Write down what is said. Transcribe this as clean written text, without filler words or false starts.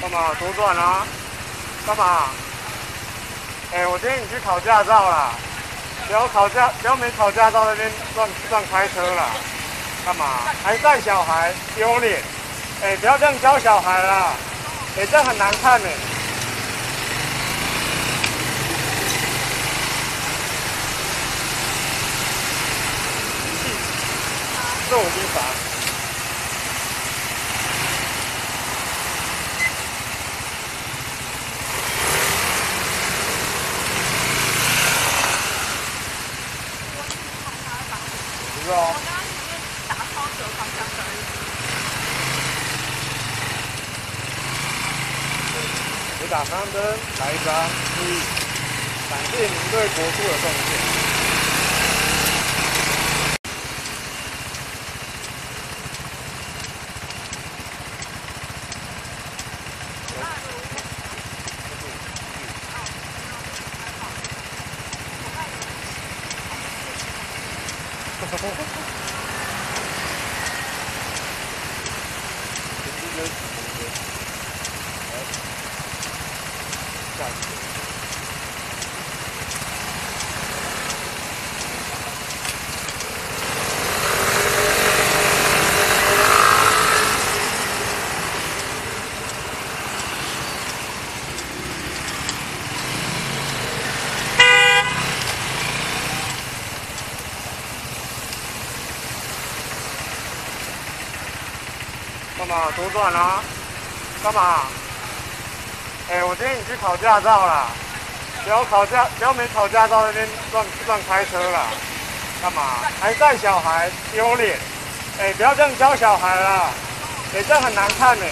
干嘛左转啊？干嘛？哎，我今天已经考驾照了，不要没考驾照那边乱开车了。干嘛？还带小孩，丢脸！哎，不要这样教小孩啦，哎，这样很难看呢。这我先罚。 我刚刚只是打双手方向而已。你打方向灯，来一张，感谢您对国父的贡献。 干嘛左转啊？干嘛？哎，我今天已经考驾照了，不要没考驾照那边乱开车了。干嘛？还带小孩，丢脸！哎，不要这样教小孩啦，哎，这样很难看呢。